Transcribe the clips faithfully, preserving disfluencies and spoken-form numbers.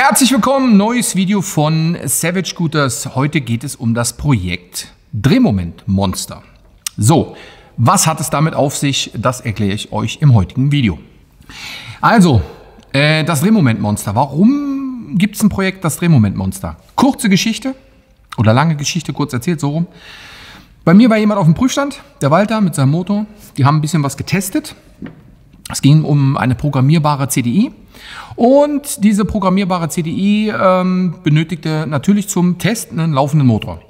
Herzlich willkommen, neues Video von Savage Scooters. Heute geht es um das Projekt Drehmoment Monster. So, was hat es damit auf sich? Das erkläre ich euch im heutigen Video. Also, äh, das Drehmoment Monster. Warum gibt es ein Projekt, das Drehmoment Monster? Kurze Geschichte oder lange Geschichte, kurz erzählt, so rum. Bei mir war jemand auf dem Prüfstand, der Walter mit seinem Motor. Die haben ein bisschen was getestet. Es ging um eine programmierbare C D I. Und diese programmierbare C D I ähm, benötigte natürlich zum Test einen laufenden Motor.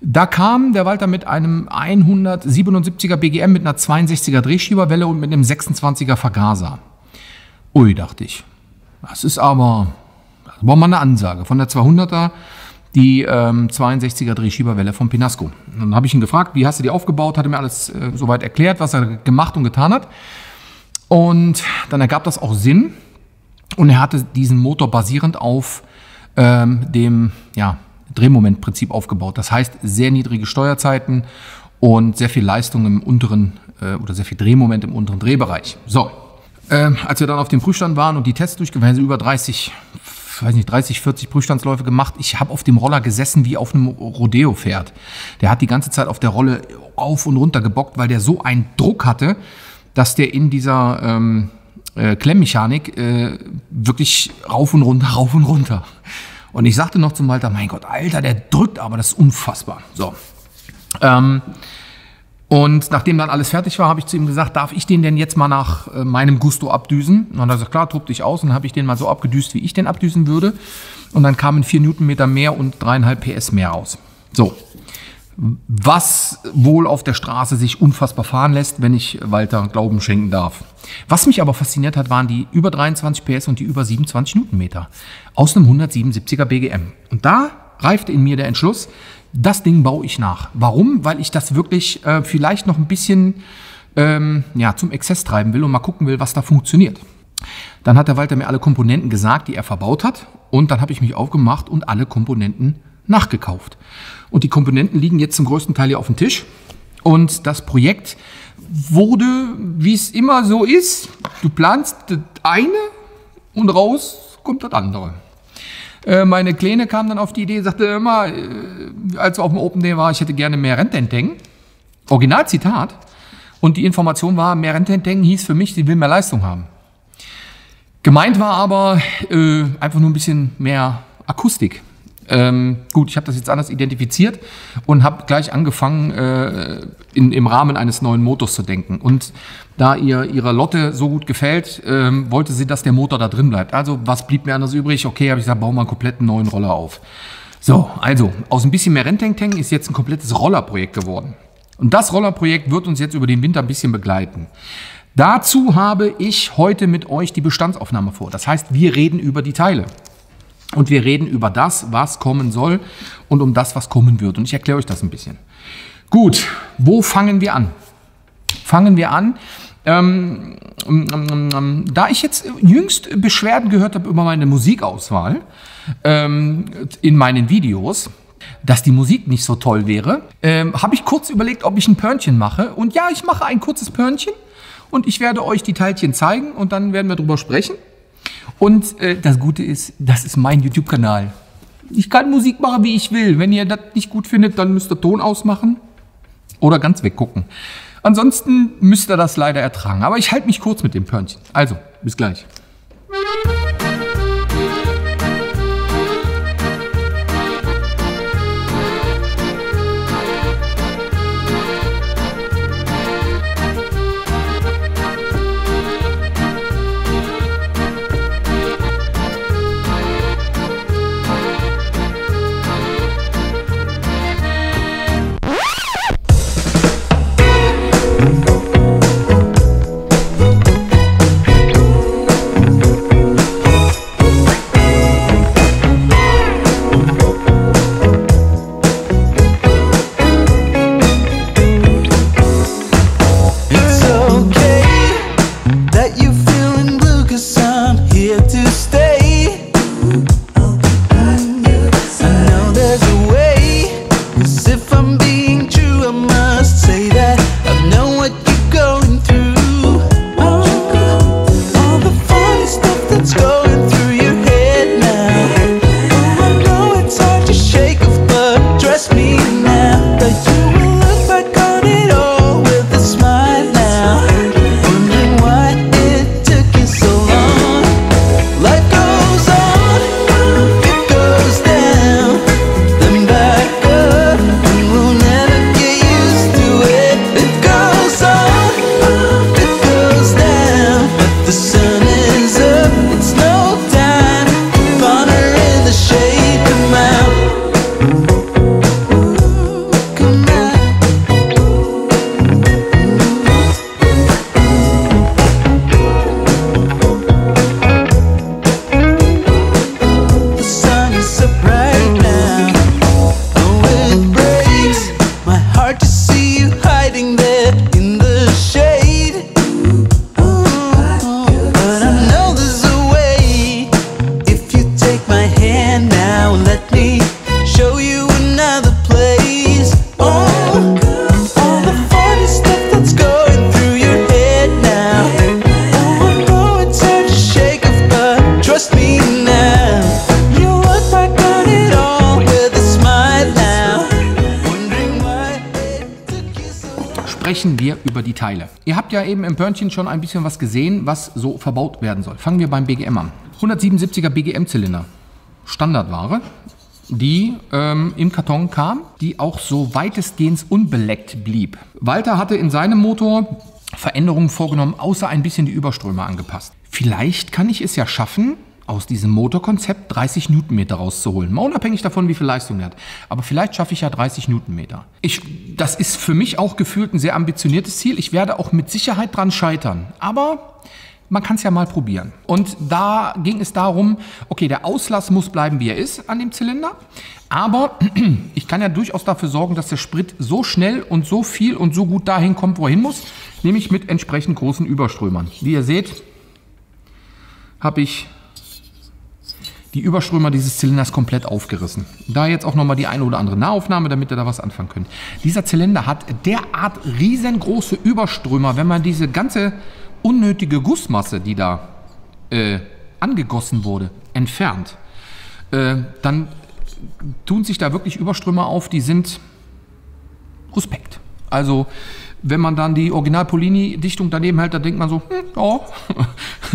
Da kam der Walter mit einem hundertsiebenundsiebziger B G M, mit einer zweiundsechziger Drehschieberwelle und mit einem sechsundzwanziger Vergaser. Ui, dachte ich, das ist aber, das war mal eine Ansage. Von der zweihunderter die ähm, zweiundsechziger Drehschieberwelle vom Pinasco. Dann habe ich ihn gefragt, wie hast du die aufgebaut? Hat er mir alles äh, soweit erklärt, was er gemacht und getan hat. Und dann ergab das auch Sinn. Und er hatte diesen Motor basierend auf ähm, dem ja, Drehmomentprinzip aufgebaut. Das heißt, sehr niedrige Steuerzeiten und sehr viel Leistung im unteren äh, oder sehr viel Drehmoment im unteren Drehbereich. So, äh, als wir dann auf dem Prüfstand waren und die Tests durchgeführt haben, über dreißig, weiß nicht, dreißig, vierzig Prüfstandsläufe gemacht. Ich habe auf dem Roller gesessen wie auf einem Rodeo-Pferd. Der hat die ganze Zeit auf der Rolle auf und runter gebockt, weil der so einen Druck hatte, dass der in dieser ähm, Äh, Klemmmechanik, äh, wirklich rauf und runter, rauf und runter. Und ich sagte noch zum Walter, mein Gott, Alter, der drückt aber, das ist unfassbar. So. Ähm, und nachdem dann alles fertig war, habe ich zu ihm gesagt, darf ich den denn jetzt mal nach äh, meinem Gusto abdüsen? Und dann hat er gesagt, klar, tob dich aus. Und dann habe ich den mal so abgedüst, wie ich den abdüsen würde. Und dann kamen vier Newtonmeter mehr und dreieinhalb P S mehr raus. So. Was wohl auf der Straße sich unfassbar fahren lässt, wenn ich Walter Glauben schenken darf. Was mich aber fasziniert hat, waren die über dreiundzwanzig P S und die über siebenundzwanzig Newtonmeter aus einem hundertsiebenundsiebziger B G M. Und da reifte in mir der Entschluss, das Ding baue ich nach. Warum? Weil ich das wirklich äh, vielleicht noch ein bisschen ähm, ja, zum Exzess treiben will und mal gucken will, was da funktioniert. Dann hat der Walter mir alle Komponenten gesagt, die er verbaut hat. Und dann habe ich mich aufgemacht und alle Komponenten nachgekauft. Und die Komponenten liegen jetzt zum größten Teil hier auf dem Tisch. Und das Projekt wurde, wie es immer so ist, du planst das eine und raus kommt das andere. Äh, meine Kleine kam dann auf die Idee, sagte immer, äh, als wir auf dem Open Day war, ich hätte gerne mehr Rentenenteng. Originalzitat. Und die Information war, mehr Rentenenteng hieß für mich, sie will mehr Leistung haben. Gemeint war aber äh, einfach nur ein bisschen mehr Akustik. Ähm, gut, ich habe das jetzt anders identifiziert und habe gleich angefangen, äh, in, im Rahmen eines neuen Motors zu denken. Und da ihr ihrer Lotte so gut gefällt, ähm, wollte sie, dass der Motor da drin bleibt. Also, was blieb mir anders übrig? Okay, habe ich gesagt, bauen wir einen kompletten neuen Roller auf. So, also, aus ein bisschen mehr Rentengteng ist jetzt ein komplettes Rollerprojekt geworden. Und das Rollerprojekt wird uns jetzt über den Winter ein bisschen begleiten. Dazu habe ich heute mit euch die Bestandsaufnahme vor. Das heißt, wir reden über die Teile. Und wir reden über das, was kommen soll und um das, was kommen wird. Und ich erkläre euch das ein bisschen. Gut, wo fangen wir an? Fangen wir an, ähm, ähm, ähm, da ich jetzt jüngst Beschwerden gehört habe über meine Musikauswahl ähm, in meinen Videos, dass die Musik nicht so toll wäre, ähm, habe ich kurz überlegt, ob ich ein Pörnchen mache. Und ja, ich mache ein kurzes Pörnchen und ich werde euch die Teilchen zeigen und dann werden wir darüber sprechen. Und äh, das Gute ist, das ist mein YouTube-Kanal. Ich kann Musik machen, wie ich will. Wenn ihr das nicht gut findet, dann müsst ihr Ton ausmachen oder ganz weggucken. Ansonsten müsst ihr das leider ertragen. Aber ich halte mich kurz mit dem Pörnchen. Also, bis gleich. Sprechen wir über die Teile. Ihr habt ja eben im Pörnchen schon ein bisschen was gesehen, was so verbaut werden soll. Fangen wir beim B G M an. hundertsiebenundsiebziger B G M-Zylinder. Standardware, die ähm, im Karton kam, die auch so weitestgehend unbeleckt blieb. Walter hatte in seinem Motor Veränderungen vorgenommen, außer ein bisschen die Überströme angepasst. Vielleicht kann ich es ja schaffen, aus diesem Motorkonzept dreißig Newtonmeter rauszuholen. Mal unabhängig davon, wie viel Leistung er hat. Aber vielleicht schaffe ich ja dreißig Newtonmeter. Ich, das ist für mich auch gefühlt ein sehr ambitioniertes Ziel. Ich werde auch mit Sicherheit dran scheitern. Aber man kann es ja mal probieren. Und da ging es darum, okay, der Auslass muss bleiben, wie er ist an dem Zylinder. Aber ich kann ja durchaus dafür sorgen, dass der Sprit so schnell und so viel und so gut dahin kommt, wo er hin muss. Nämlich mit entsprechend großen Überströmern. Wie ihr seht, habe ich die Überströmer dieses Zylinders komplett aufgerissen. Da jetzt auch nochmal die eine oder andere Nahaufnahme, damit ihr da was anfangen könnt. Dieser Zylinder hat derart riesengroße Überströmer, wenn man diese ganze unnötige Gussmasse, die da äh, angegossen wurde, entfernt, äh, dann tun sich da wirklich Überströmer auf, die sind Respekt. Also wenn man dann die Original-Polini-Dichtung daneben hält, dann denkt man so, hm, ja,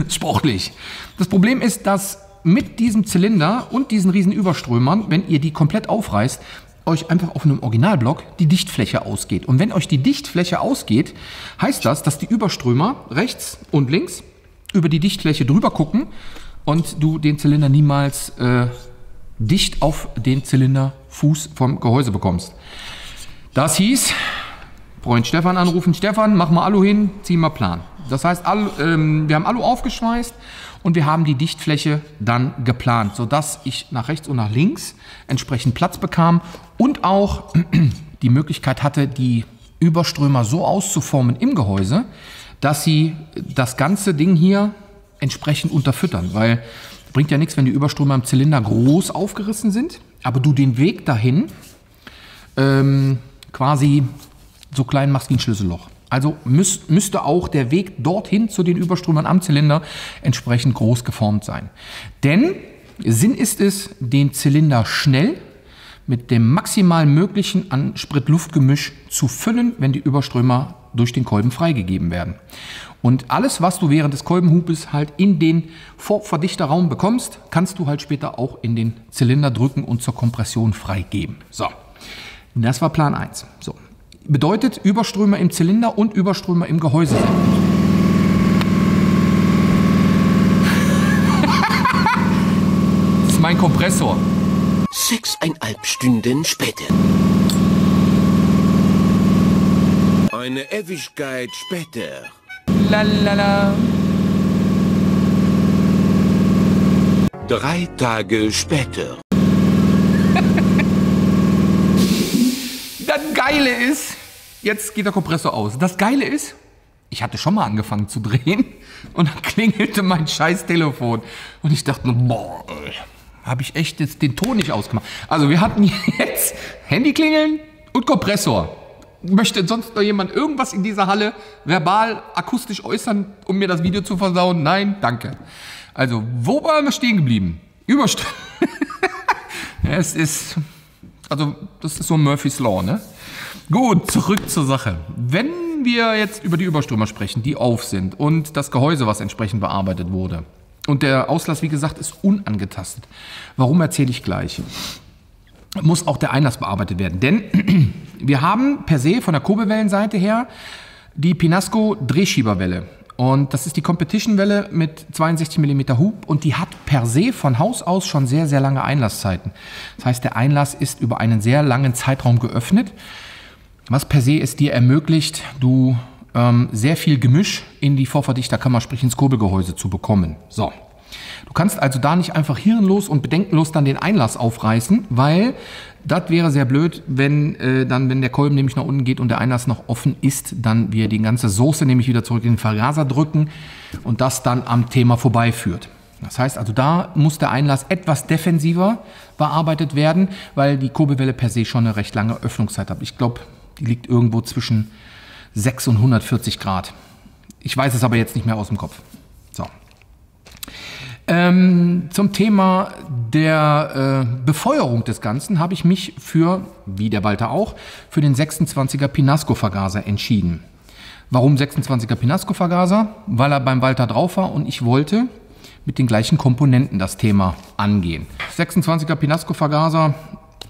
sportlich. Das Problem ist, dass mit diesem Zylinder und diesen riesen Überströmern, wenn ihr die komplett aufreißt, euch einfach auf einem Originalblock die Dichtfläche ausgeht. Und wenn euch die Dichtfläche ausgeht, heißt das, dass die Überströmer rechts und links über die Dichtfläche drüber gucken und du den Zylinder niemals äh, dicht auf den Zylinderfuß vom Gehäuse bekommst. Das hieß, Freund Stefan anrufen, Stefan, mach mal Alu hin, zieh mal Plan. Das heißt, Alu, ähm, wir haben Alu aufgeschweißt und wir haben die Dichtfläche dann geplant, sodass ich nach rechts und nach links entsprechend Platz bekam und auch die Möglichkeit hatte, die Überströmer so auszuformen im Gehäuse, dass sie das ganze Ding hier entsprechend unterfüttern. Weil es bringt ja nichts, wenn die Überströmer im Zylinder groß aufgerissen sind, aber du den Weg dahin ähm, quasi so klein machst wie ein Schlüsselloch. Also müß, müsste auch der Weg dorthin zu den Überströmern am Zylinder entsprechend groß geformt sein. Denn Sinn ist es, den Zylinder schnell mit dem maximal möglichen an Sprit-Luft-Gemisch zu füllen, wenn die Überströmer durch den Kolben freigegeben werden. Und alles, was du während des Kolbenhubes halt in den Vorverdichterraum bekommst, kannst du halt später auch in den Zylinder drücken und zur Kompression freigeben. So, das war Plan eins. So. Bedeutet Überströmer im Zylinder und Überströmer im Gehäuse sind. Das ist mein Kompressor. Sechseinhalb Stunden später. Eine Ewigkeit später. Lalala. Drei Tage später. Das Geile ist, jetzt geht der Kompressor aus. Das Geile ist, ich hatte schon mal angefangen zu drehen und dann klingelte mein scheiß Telefon. Und ich dachte, boah, habe ich echt jetzt den Ton nicht ausgemacht. Also wir hatten jetzt Handy klingeln und Kompressor. Möchte sonst noch jemand irgendwas in dieser Halle verbal, akustisch äußern, um mir das Video zu versauen? Nein, danke. Also, wo waren wir stehen geblieben? Überströmen. Es ist... Also, das ist so Murphy's Law, ne? Gut, zurück zur Sache. Wenn wir jetzt über die Überströmer sprechen, die auf sind und das Gehäuse, was entsprechend bearbeitet wurde und der Auslass, wie gesagt, ist unangetastet. Warum, erzähle ich gleich. Muss auch der Einlass bearbeitet werden, denn wir haben per se von der Kurbelwellenseite her die Pinasco Drehschieberwelle. Und das ist die Competition-Welle mit zweiundsechzig Millimeter Hub und die hat per se von Haus aus schon sehr, sehr lange Einlasszeiten. Das heißt, der Einlass ist über einen sehr langen Zeitraum geöffnet, was per se es dir ermöglicht, du ähm, sehr viel Gemisch in die Vorverdichterkammer, sprich ins Kurbelgehäuse zu bekommen. So. Du kannst also da nicht einfach hirnlos und bedenkenlos dann den Einlass aufreißen, weil das wäre sehr blöd, wenn, äh, dann, wenn der Kolben nämlich nach unten geht und der Einlass noch offen ist, dann wir die ganze Soße nämlich wieder zurück in den Vergaser drücken und das dann am Thema vorbeiführt. Das heißt also, da muss der Einlass etwas defensiver bearbeitet werden, weil die Kurbelwelle per se schon eine recht lange Öffnungszeit hat. Ich glaube, die liegt irgendwo zwischen sechs und hundertvierzig Grad. Ich weiß es aber jetzt nicht mehr aus dem Kopf. So. Ähm, zum Thema der äh, Befeuerung des Ganzen habe ich mich für, wie der Walter auch, für den sechsundzwanziger Pinasco-Vergaser entschieden. Warum sechsundzwanziger Pinasco-Vergaser? Weil er beim Walter drauf war und ich wollte mit den gleichen Komponenten das Thema angehen. sechsundzwanziger Pinasco-Vergaser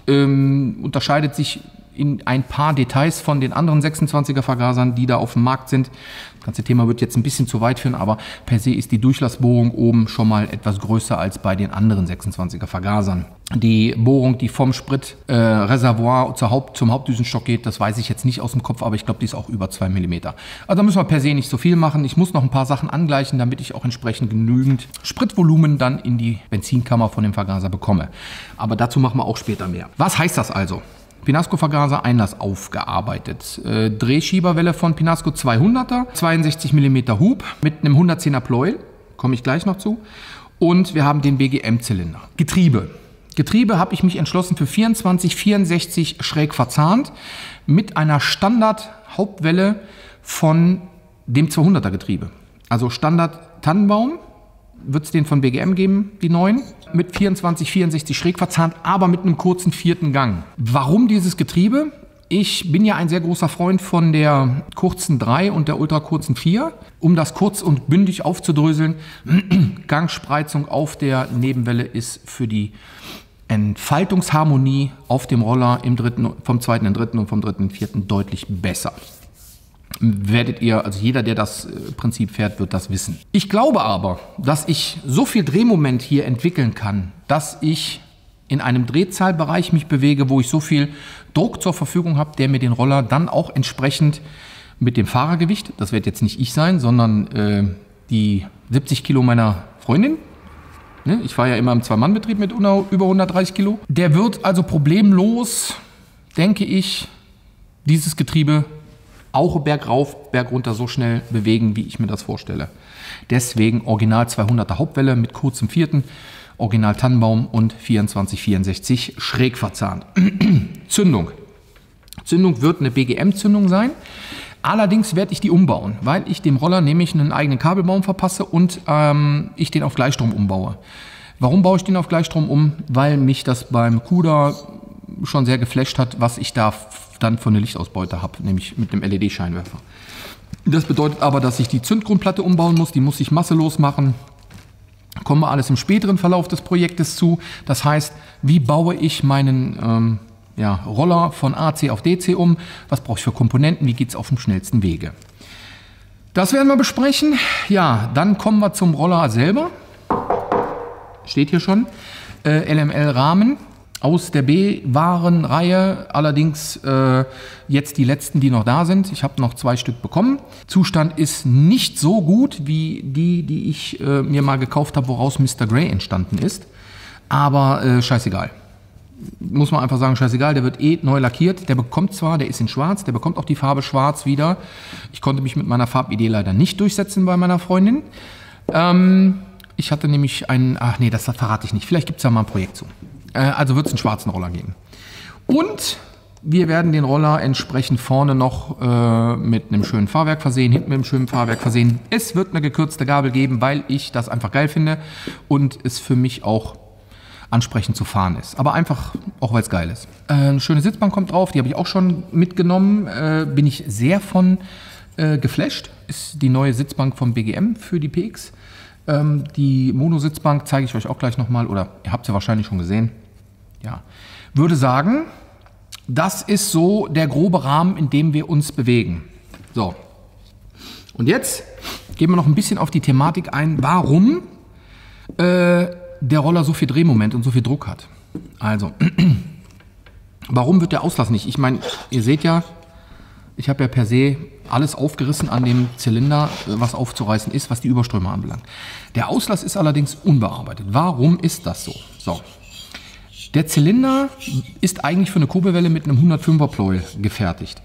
ähm, unterscheidet sich in ein paar Details von den anderen sechsundzwanziger Vergasern, die da auf dem Markt sind. Das ganze Thema wird jetzt ein bisschen zu weit führen, aber per se ist die Durchlassbohrung oben schon mal etwas größer als bei den anderen sechsundzwanziger Vergasern. Die Bohrung, die vom Spritreservoir äh, zur Haupt, zum Hauptdüsenstock geht, das weiß ich jetzt nicht aus dem Kopf, aber ich glaube, die ist auch über zwei Millimeter. Also da müssen wir per se nicht so viel machen. Ich muss noch ein paar Sachen angleichen, damit ich auch entsprechend genügend Spritvolumen dann in die Benzinkammer von dem Vergaser bekomme. Aber dazu machen wir auch später mehr. Was heißt das also? Pinasco-Vergaser, Einlass aufgearbeitet. Äh, Drehschieberwelle von Pinasco zweihunderter, zweiundsechzig Millimeter Hub mit einem hundertzehner Pleuel, komme ich gleich noch zu. Und wir haben den B G M-Zylinder. Getriebe. Getriebe habe ich mich entschlossen für vierundzwanzig vierundsechzig schräg verzahnt mit einer Standard-Hauptwelle von dem zweihunderter Getriebe. Also Standard-Tannenbaum wird es den von B G M geben, die neuen, mit vierundzwanzig vierundsechzig schräg verzahnt, aber mit einem kurzen vierten Gang. Warum dieses Getriebe? Ich bin ja ein sehr großer Freund von der kurzen drei und der ultrakurzen vier. Um das kurz und bündig aufzudröseln, Gangspreizung auf der Nebenwelle ist für die Entfaltungsharmonie auf dem Roller im dritten, vom zweiten in den dritten und vom dritten in den vierten deutlich besser. Werdet ihr, also jeder, der das Prinzip fährt, wird das wissen. Ich glaube aber, dass ich so viel Drehmoment hier entwickeln kann, dass ich in einem Drehzahlbereich mich bewege, wo ich so viel Druck zur Verfügung habe, der mir den Roller dann auch entsprechend mit dem Fahrergewicht, das wird jetzt nicht ich sein, sondern äh, die siebzig Kilo meiner Freundin, ne? Ich fahre ja immer im Zwei-Mann-Betrieb mit über hundertdreißig Kilo, der wird also problemlos, denke ich, dieses Getriebe auch bergauf, bergunter so schnell bewegen, wie ich mir das vorstelle. Deswegen Original zweihunderter Hauptwelle mit kurzem vierten, Original Tannenbaum und vierundzwanzig vierundsechzig schräg verzahnt. Zündung. Zündung wird eine B G M-Zündung sein. Allerdings werde ich die umbauen, weil ich dem Roller nämlich einen eigenen Kabelbaum verpasse und ähm, ich den auf Gleichstrom umbaue. Warum baue ich den auf Gleichstrom um? Weil mich das beim Kuda schon sehr geflasht hat, was ich da dann von der Lichtausbeute habe, nämlich mit einem L E D-Scheinwerfer. Das bedeutet aber, dass ich die Zündgrundplatte umbauen muss, die muss ich masselos machen. Kommen wir alles im späteren Verlauf des Projektes zu. Das heißt, wie baue ich meinen ähm, ja, Roller von A C auf D C um? Was brauche ich für Komponenten? Wie geht es auf dem schnellsten Wege? Das werden wir besprechen. Ja, dann kommen wir zum Roller selber. Steht hier schon. Äh, L M L-Rahmen. Aus der B-Waren-Reihe, allerdings äh, jetzt die letzten, die noch da sind. Ich habe noch zwei Stück bekommen. Zustand ist nicht so gut wie die, die ich äh, mir mal gekauft habe, woraus Mister Gray entstanden ist. Aber äh, scheißegal. Muss man einfach sagen, scheißegal, der wird eh neu lackiert. Der bekommt zwar, der ist in schwarz, der bekommt auch die Farbe schwarz wieder. Ich konnte mich mit meiner Farbidee leider nicht durchsetzen bei meiner Freundin. Ähm, ich hatte nämlich einen, ach nee, das verrate ich nicht. Vielleicht gibt es ja mal ein Projekt zu. Also wird es einen schwarzen Roller geben. Und wir werden den Roller entsprechend vorne noch äh, mit einem schönen Fahrwerk versehen, hinten mit einem schönen Fahrwerk versehen. Es wird eine gekürzte Gabel geben, weil ich das einfach geil finde und es für mich auch ansprechend zu fahren ist. Aber einfach, auch weil es geil ist. Äh, eine schöne Sitzbank kommt drauf, die habe ich auch schon mitgenommen. Äh, bin ich sehr von äh, geflasht. Ist die neue Sitzbank vom B G M für die P X. Ähm, die Mono-Sitzbank zeige ich euch auch gleich nochmal. Oder ihr habt sie wahrscheinlich schon gesehen. Ja, würde sagen, das ist so der grobe Rahmen, in dem wir uns bewegen. So, und jetzt gehen wir noch ein bisschen auf die Thematik ein, warum äh, der Roller so viel Drehmoment und so viel Druck hat. Also, warum wird der Auslass nicht? Ich meine, ihr seht ja, ich habe ja per se alles aufgerissen an dem Zylinder, was aufzureißen ist, was die Überströme anbelangt. Der Auslass ist allerdings unbearbeitet. Warum ist das so? So. Der Zylinder ist eigentlich für eine Kurbelwelle mit einem hundertfünfer Pleuel gefertigt.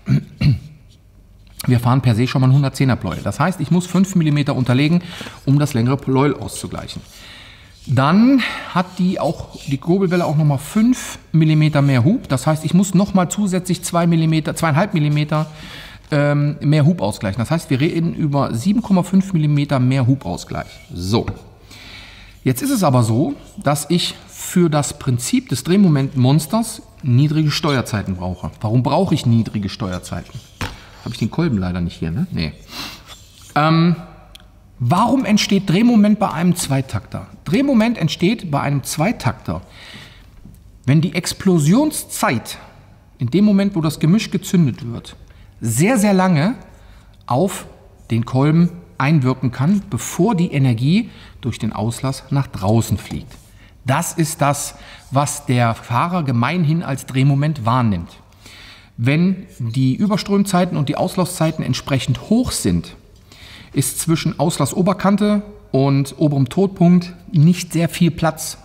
Wir fahren per se schon mal einen hundertzehner Pleuel. Das heißt, ich muss fünf Millimeter unterlegen, um das längere Pleuel auszugleichen. Dann hat die, auch, die Kurbelwelle auch nochmal fünf Millimeter mehr Hub. Das heißt, ich muss nochmal zusätzlich zwei Millimeter, zwei Komma fünf Millimeter ähm, mehr Hub ausgleichen. Das heißt, wir reden über sieben Komma fünf Millimeter mehr Hubausgleich. So. Jetzt ist es aber so, dass ich für das Prinzip des Drehmomentmonsters niedrige Steuerzeiten brauche. Warum brauche ich niedrige Steuerzeiten? Habe ich den Kolben leider nicht hier, ne? Nee. Ähm, warum entsteht Drehmoment bei einem Zweitakter? Drehmoment entsteht bei einem Zweitakter, wenn die Explosionszeit in dem Moment, wo das Gemisch gezündet wird, sehr, sehr lange auf den Kolben einwirken kann, bevor die Energie durch den Auslass nach draußen fliegt. Das ist das, was der Fahrer gemeinhin als Drehmoment wahrnimmt. Wenn die Überströmzeiten und die Auslasszeiten entsprechend hoch sind, ist zwischen Auslassoberkante und oberem Todpunkt nicht sehr viel Platz.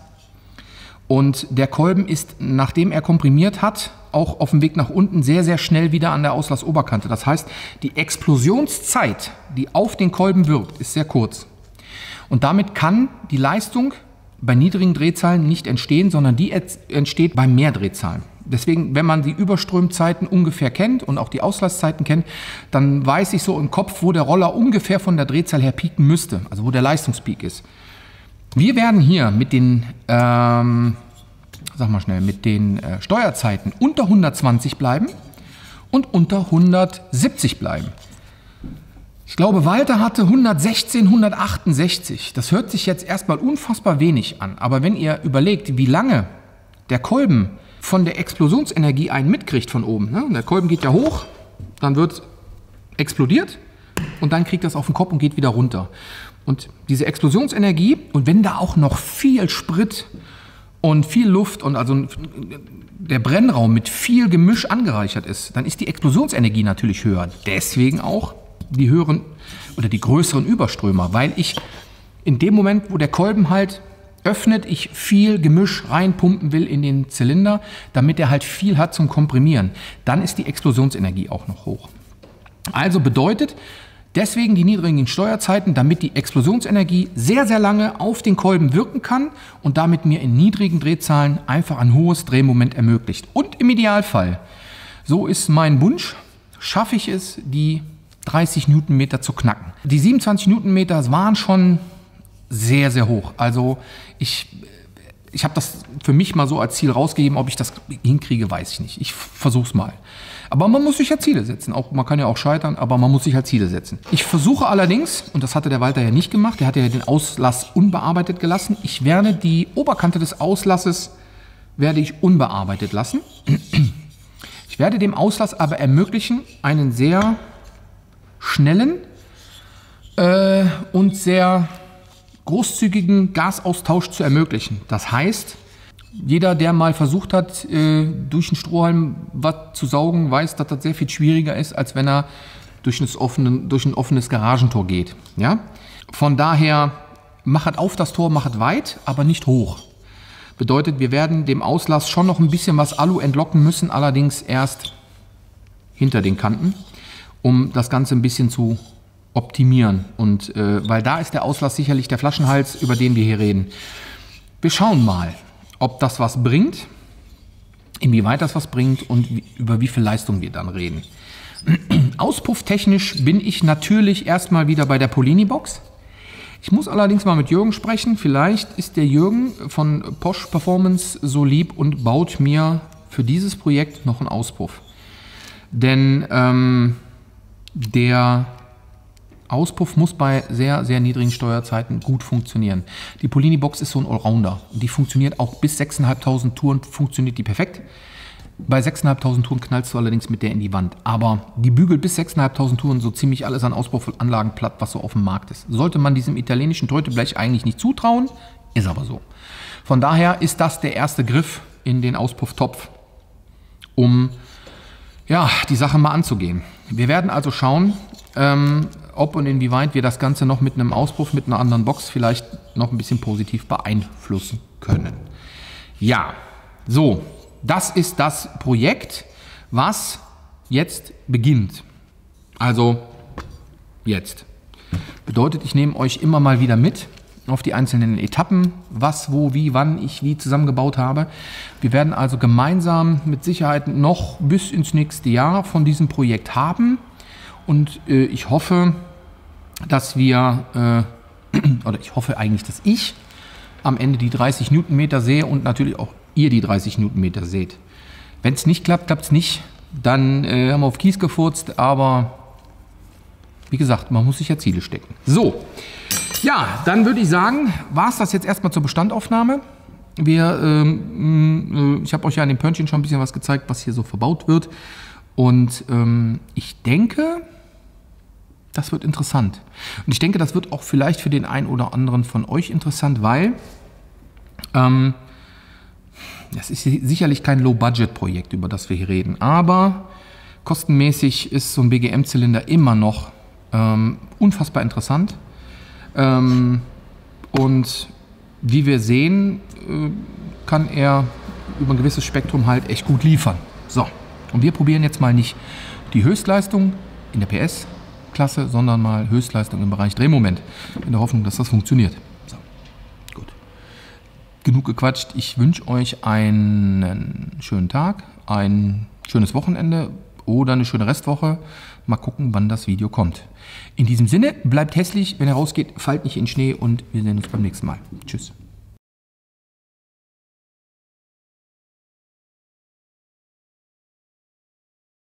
Und der Kolben ist, nachdem er komprimiert hat, auch auf dem Weg nach unten sehr, sehr schnell wieder an der Auslassoberkante. Das heißt, die Explosionszeit, die auf den Kolben wirkt, ist sehr kurz. Und damit kann die Leistung bei niedrigen Drehzahlen nicht entstehen, sondern die entsteht bei mehr Drehzahlen. Deswegen, wenn man die Überströmzeiten ungefähr kennt und auch die Auslasszeiten kennt, dann weiß ich so im Kopf, wo der Roller ungefähr von der Drehzahl her pieken müsste, also wo der Leistungspeak ist. Wir werden hier mit den, ähm, sag mal schnell, mit den äh, Steuerzeiten unter hundertzwanzig bleiben und unter hundertsiebzig bleiben. Ich glaube, Walter hatte hundertsechzehn, hundertachtundsechzig. Das hört sich jetzt erstmal unfassbar wenig an. Aber wenn ihr überlegt, wie lange der Kolben von der Explosionsenergie einen mitkriegt von oben. Ne? Der Kolben geht ja hoch, dann wird explodiert und dann kriegt das auf den Kopf und geht wieder runter. Und diese Explosionsenergie, und wenn da auch noch viel Sprit und viel Luft und also der Brennraum mit viel Gemisch angereichert ist, dann ist die Explosionsenergie natürlich höher. Deswegen auch die höheren oder die größeren Überströmer, weil ich in dem Moment, wo der Kolben halt öffnet, ich viel Gemisch reinpumpen will in den Zylinder, damit er halt viel hat zum Komprimieren, dann ist die Explosionsenergie auch noch hoch. Also bedeutet deswegen die niedrigen Steuerzeiten, damit die Explosionsenergie sehr, sehr lange auf den Kolben wirken kann und damit mir in niedrigen Drehzahlen einfach ein hohes Drehmoment ermöglicht. Und im Idealfall, so ist mein Wunsch, schaffe ich es, die dreißig Newtonmeter zu knacken. Die siebenundzwanzig Newtonmeter waren schon sehr, sehr hoch. Also ich, ich habe das für mich mal so als Ziel rausgegeben. Ob ich das hinkriege, weiß ich nicht. Ich versuche es mal. Aber man muss sich ja Ziele setzen. Auch, man kann ja auch scheitern, aber man muss sich halt Ziele setzen. Ich versuche allerdings, und das hatte der Walter ja nicht gemacht, der hatte ja den Auslass unbearbeitet gelassen. Ich werde die Oberkante des Auslasses werde ich unbearbeitet lassen. Ich werde dem Auslass aber ermöglichen, einen sehr schnellen äh, und sehr großzügigen Gasaustausch zu ermöglichen. Das heißt, jeder, der mal versucht hat, äh, durch einen Strohhalm was zu saugen, weiß, dass das sehr viel schwieriger ist, als wenn er durch, das offene, durch ein offenes Garagentor geht. Ja? Von daher, machet auf das Tor, machet weit, aber nicht hoch. Bedeutet, wir werden dem Auslass schon noch ein bisschen was Alu entlocken müssen, allerdings erst hinter den Kanten, um das Ganze ein bisschen zu optimieren. Und äh, weil da ist der Auslass sicherlich der Flaschenhals, über den wir hier reden. Wir schauen mal, ob das was bringt, inwieweit das was bringt und wie, über wie viel Leistung wir dann reden. Auspufftechnisch bin ich natürlich erstmal wieder bei der Polini-Box. Ich muss allerdings mal mit Jürgen sprechen. Vielleicht ist der Jürgen von Posch Performance so lieb und baut mir für dieses Projekt noch einen Auspuff. Denn ähm, der Auspuff muss bei sehr, sehr niedrigen Steuerzeiten gut funktionieren. Die Polini-Box ist so ein Allrounder. Die funktioniert auch bis sechstausendfünfhundert Touren, funktioniert die perfekt. Bei sechstausendfünfhundert Touren knallst du allerdings mit der in die Wand. Aber die bügelt bis sechstausendfünfhundert Touren so ziemlich alles an Auspuffanlagen platt, was so auf dem Markt ist. Sollte man diesem italienischen Teuteblech eigentlich nicht zutrauen, ist aber so. Von daher ist das der erste Griff in den Auspufftopf, um ja, die Sache mal anzugehen. Wir werden also schauen, ähm, ob und inwieweit wir das Ganze noch mit einem Auspuff, mit einer anderen Box vielleicht noch ein bisschen positiv beeinflussen können. Ja, so, das ist das Projekt, was jetzt beginnt. Also jetzt. Bedeutet, ich nehme euch immer mal wieder mit auf die einzelnen Etappen, was, wo, wie, wann ich wie zusammengebaut habe. Wir werden also gemeinsam mit Sicherheit noch bis ins nächste Jahr von diesem Projekt haben. Und äh, ich hoffe, dass wir, äh, oder ich hoffe eigentlich, dass ich am Ende die dreißig Newtonmeter sehe und natürlich auch ihr die dreißig Newtonmeter seht. Wenn es nicht klappt, klappt es nicht. Dann äh, haben wir auf Kies gefurzt, aber wie gesagt, man muss sich ja Ziele stecken. So, ja, dann würde ich sagen, war es das jetzt erstmal zur Bestandaufnahme. Wir, ähm, ich habe euch ja an dem Pörnchen schon ein bisschen was gezeigt, was hier so verbaut wird. Und ähm, ich denke, das wird interessant. Und ich denke, das wird auch vielleicht für den einen oder anderen von euch interessant, weil ähm, das ist sicherlich kein Low-Budget-Projekt, über das wir hier reden. Aber kostenmäßig ist so ein B G M-Zylinder immer noch ähm, unfassbar interessant. Ähm, und wie wir sehen, äh, kann er über ein gewisses Spektrum halt echt gut liefern. So. Und wir probieren jetzt mal nicht die Höchstleistung in der P S-Klasse, sondern mal Höchstleistung im Bereich Drehmoment. In der Hoffnung, dass das funktioniert. So, gut. Genug gequatscht. Ich wünsche euch einen schönen Tag, ein schönes Wochenende oder eine schöne Restwoche. Mal gucken, wann das Video kommt. In diesem Sinne, bleibt hässlich. Wenn ihr rausgeht, fallt nicht in Schnee und wir sehen uns beim nächsten Mal. Tschüss.